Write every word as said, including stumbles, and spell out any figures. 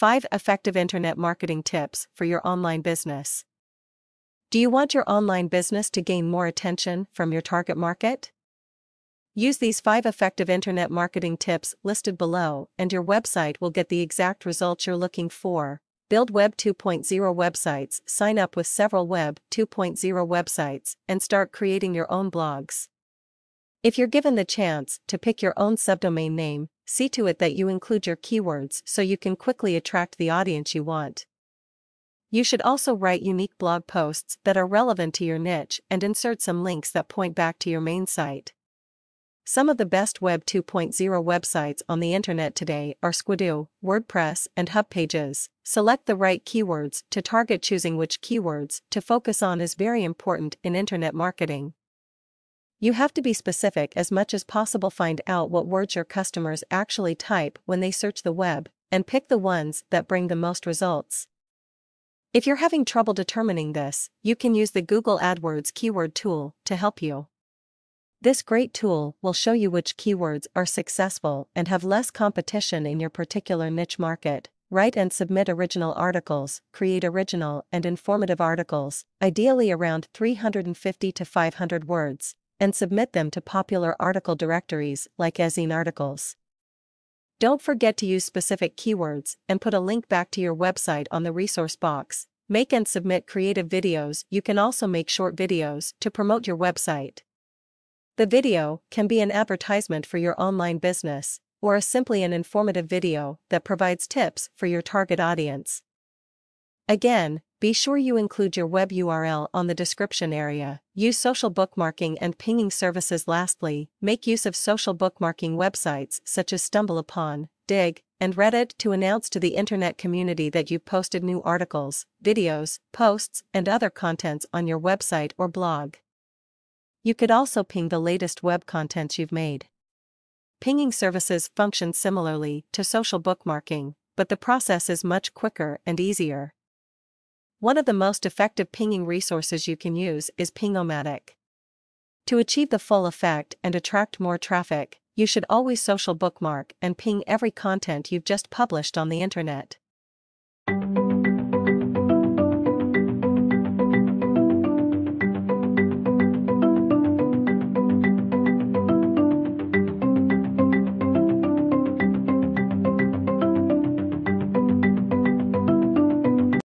five Effective Internet Marketing Tips for Your Online Business. Do you want your online business to gain more attention from your target market? Use these five effective internet marketing tips listed below, and your website will get the exact results you're looking for. Build Web two point oh websites, sign up with several Web two point oh websites, and start creating your own blogs. If you're given the chance to pick your own subdomain name, see to it that you include your keywords so you can quickly attract the audience you want. You should also write unique blog posts that are relevant to your niche and insert some links that point back to your main site. Some of the best Web two point oh websites on the internet today are Squidoo, WordPress, and Hubpages. Select the right keywords to target. Choosing which keywords to focus on is very important in internet marketing. You have to be specific as much as possible. Find out what words your customers actually type when they search the web, and pick the ones that bring the most results. If you're having trouble determining this, you can use the Google AdWords keyword tool to help you. This great tool will show you which keywords are successful and have less competition in your particular niche market. Write and submit original articles. Create original and informative articles, ideally around three hundred fifty to five hundred words, and submit them to popular article directories like Ezine Articles. Don't forget to use specific keywords and put a link back to your website on the resource box. Make and submit creative videos. You can also make short videos to promote your website. The video can be an advertisement for your online business, or is simply an informative video that provides tips for your target audience. Again, be sure you include your web U R L on the description area. Use social bookmarking and pinging services. Lastly, make use of social bookmarking websites such as StumbleUpon, Dig, and Reddit to announce to the internet community that you've posted new articles, videos, posts, and other contents on your website or blog. You could also ping the latest web contents you've made. Pinging services function similarly to social bookmarking, but the process is much quicker and easier. One of the most effective pinging resources you can use is Pingomatic. To achieve the full effect and attract more traffic, you should always social bookmark and ping every content you've just published on the internet.